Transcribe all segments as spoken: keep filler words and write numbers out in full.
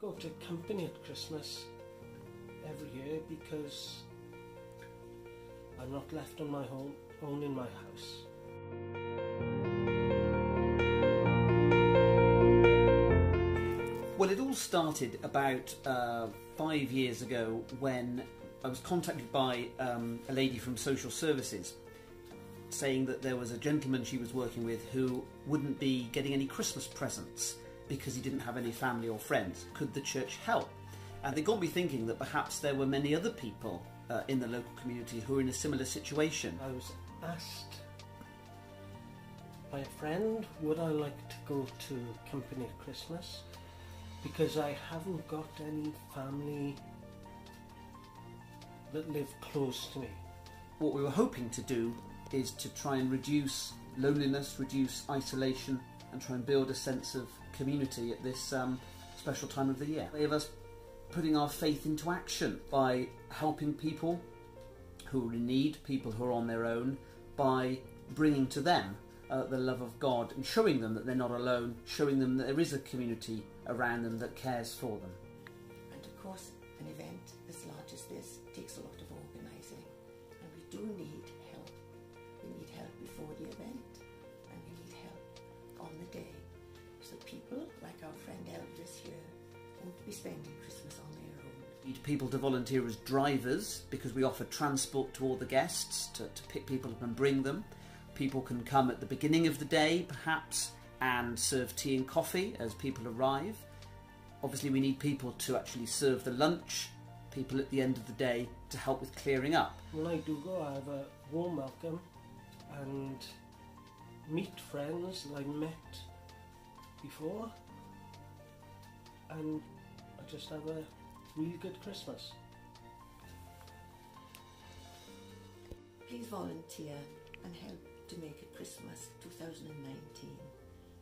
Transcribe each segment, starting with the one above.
go to camping at Christmas every year because I'm not left on my home, own in my house. Well, it all started about uh, five years ago when I was contacted by um, a lady from social services saying that there was a gentleman she was working with who wouldn't be getting any Christmas presents because he didn't have any family or friends. Could the church help? And it got me thinking that perhaps there were many other people uh, in the local community who were in a similar situation. I was asked by a friend, would I like to go to Company at Christmas? Because I haven't got any family that live close to me. What we were hoping to do is to try and reduce loneliness, reduce isolation, and try and build a sense of community at this um, special time of the year. Many of us putting our faith into action by helping people who are in need, people who are on their own, by bringing to them uh, the love of God and showing them that they're not alone, showing them that there is a community around them that cares for them. And of course, an event as large as this takes a lot of organising, and we do need help. We need help before the event, and we need help on the day. So people like our friend Elvis here won't be spending Christmas on their own. We need people to volunteer as drivers because we offer transport to all the guests to, to pick people up and bring them. People can come at the beginning of the day perhaps and serve tea and coffee as people arrive. Obviously we need people to actually serve the lunch, people at the end of the day to help with clearing up. When I do go, I have a warm welcome and meet friends that I met before, and I just have a really good Christmas. Please volunteer and help to make it Christmas twenty nineteen,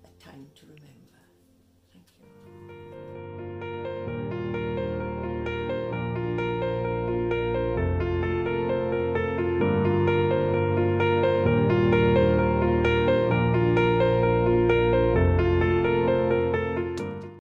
a time to remember. Thank you.